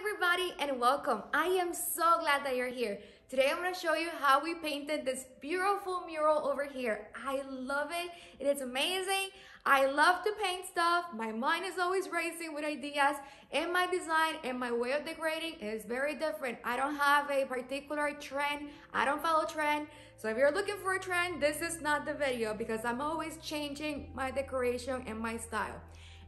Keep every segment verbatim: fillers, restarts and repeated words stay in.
everybody and welcome. I am so glad that you're here. Today I'm going to show you how we painted this beautiful mural over here. I love it. It is amazing. I love to paint stuff. My mind is always racing with ideas, and my design and my way of decorating is very different. I don't have a particular trend. I don't follow trend. So if you're looking for a trend, this is not the video because I'm always changing my decoration and my style.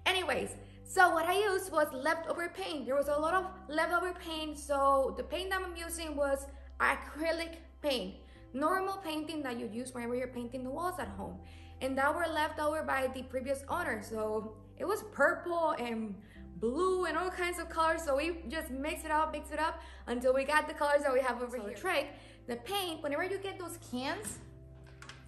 Anyways, so what I used was leftover paint. There was a lot of leftover paint, so the paint that I'm using was acrylic paint, normal painting that you use whenever you're painting the walls at home, and that were left over by the previous owner. So it was purple and blue and all kinds of colors, so we just mix it up, mix it up until we got the colors that we have over so here. The trick, the paint, whenever you get those cans,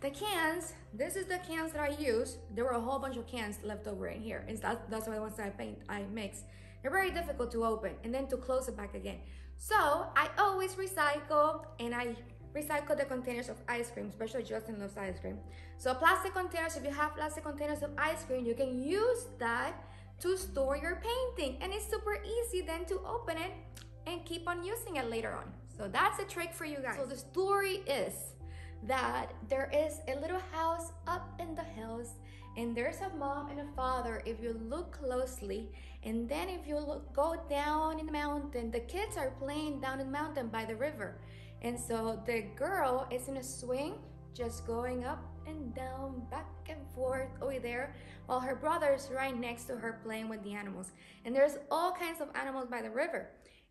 the cans, this is the cans that I used. There were a whole bunch of cans left over in here, and that's, that's why once I paint, I mix. They're very difficult to open and then to close it back again. So I always recycle, and I recycle the containers of ice cream, especially Justin loves ice cream. So plastic containers, if you have plastic containers of ice cream, you can use that to store your painting, and it's super easy then to open it and keep on using it later on. So that's a trick for you guys. So the story is that there is a little house up in the hills, and there's a mom and a father if you look closely. And then if you look, go down in the mountain, the kids are playing down in the mountain by the river. And so the girl is in a swing, just going up and down, back and forth over there, while her brother is right next to her playing with the animals. And there's all kinds of animals by the river,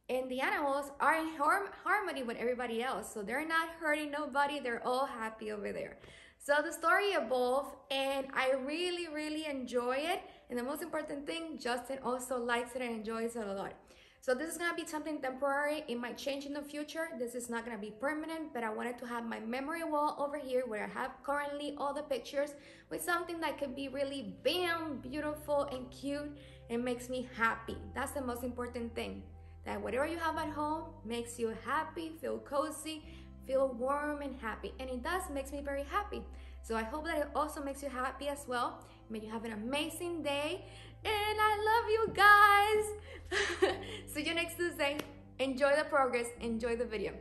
and the animals are in harm harmony with everybody else, so they're not hurting nobody, they're all happy over there. So the story evolved, and I really really enjoy it, and the most important thing, Justin also likes it and enjoys it a lot. So this is going to be something temporary. It might change in the future. This is not going to be permanent, but I wanted to have my memory wall over here where I have currently all the pictures with something that could be really bam beautiful and cute and makes me happy. That's the most important thing, that whatever you have at home makes you happy, feel cozy, feel warm and happy. And it does makes me very happy. So I hope that it also makes you happy as well. May you have an amazing day. And I love you guys. See you next Tuesday. Enjoy the progress. Enjoy the video.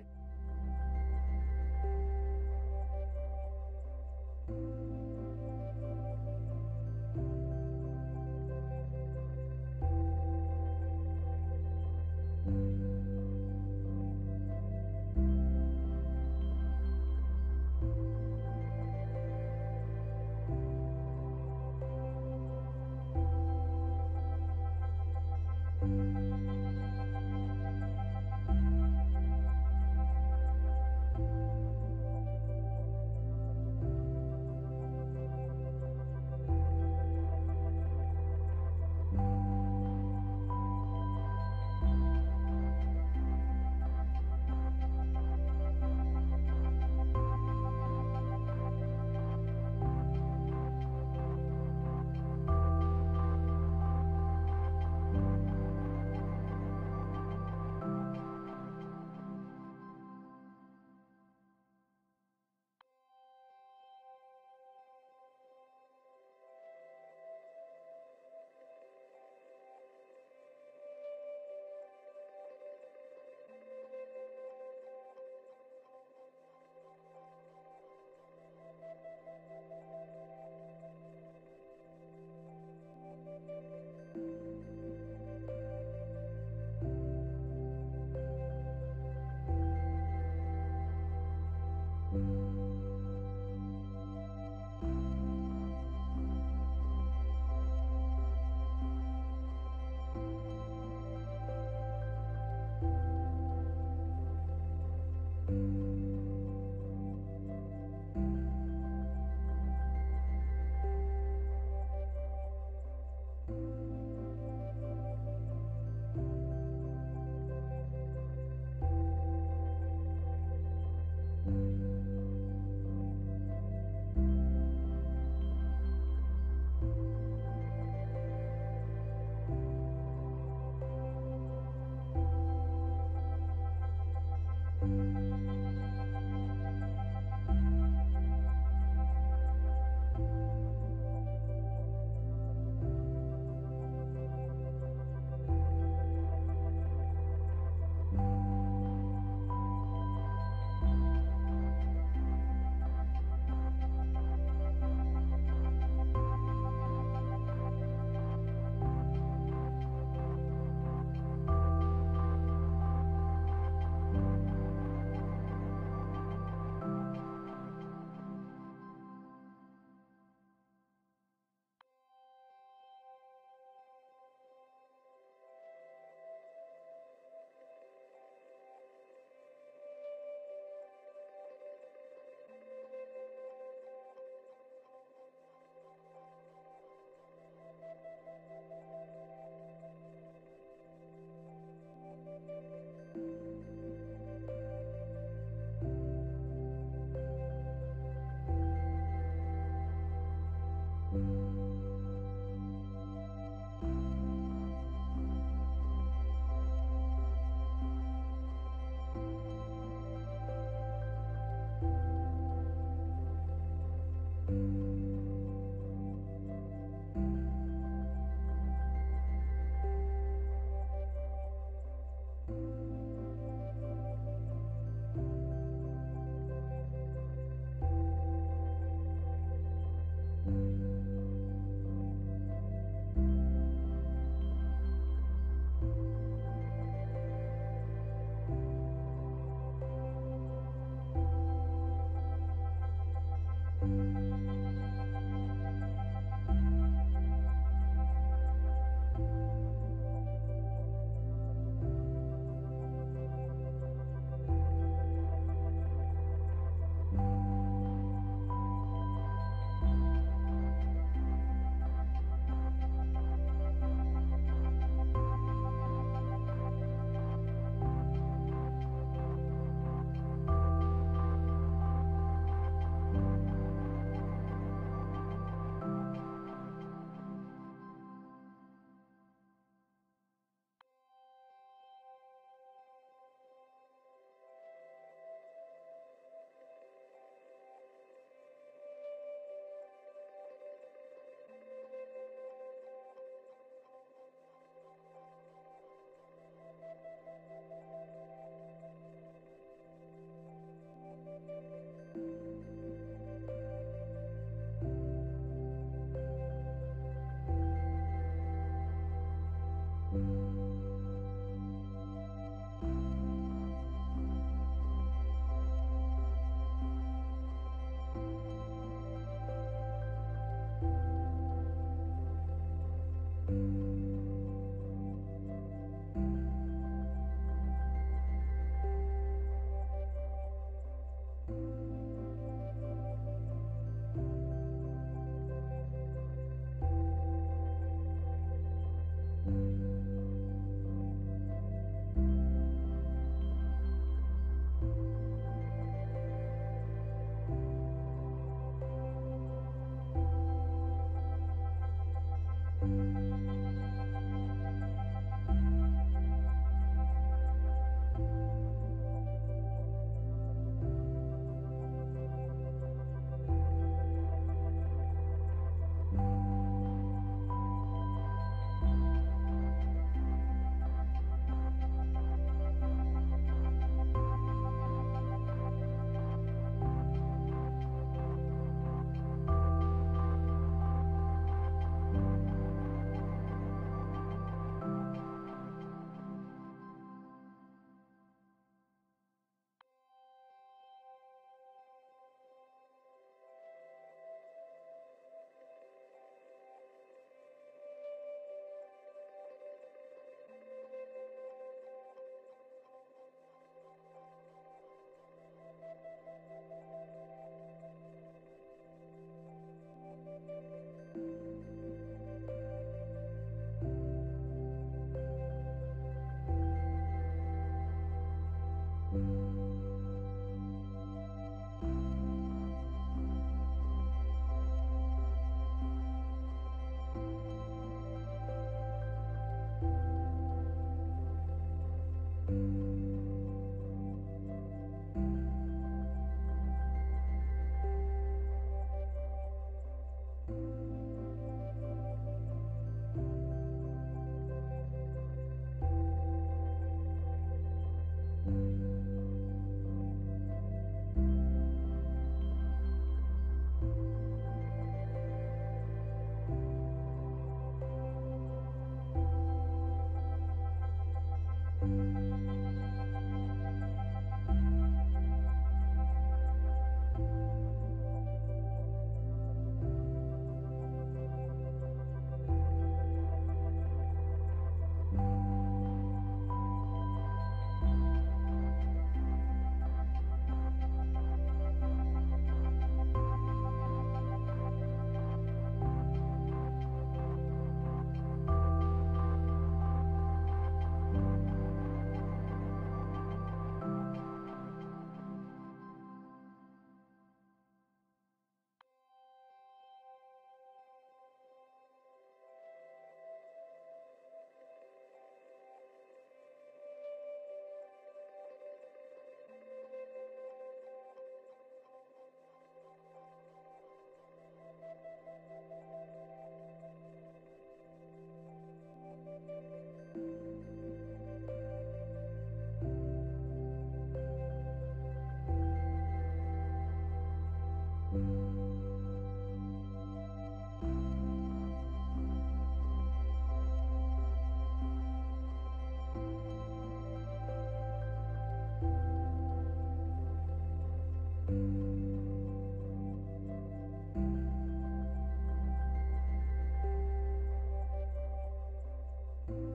Thank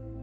you.